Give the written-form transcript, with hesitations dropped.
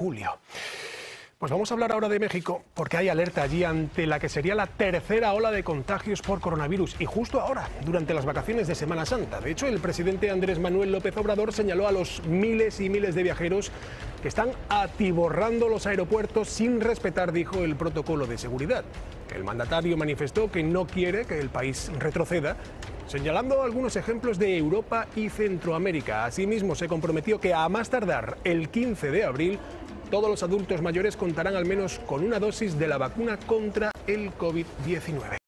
Julio. Pues vamos a hablar ahora de México, porque hay alerta allí ante la que sería la tercera ola de contagios por coronavirus, y justo ahora, durante las vacaciones de Semana Santa. De hecho, el presidente Andrés Manuel López Obrador señaló a los miles y miles de viajeros que están atiborrando los aeropuertos sin respetar, dijo, el protocolo de seguridad. El mandatario manifestó que no quiere que el país retroceda, señalando algunos ejemplos de Europa y Centroamérica. Asimismo, se comprometió que a más tardar el 15 de abril... todos los adultos mayores contarán al menos con una dosis de la vacuna contra el COVID-19.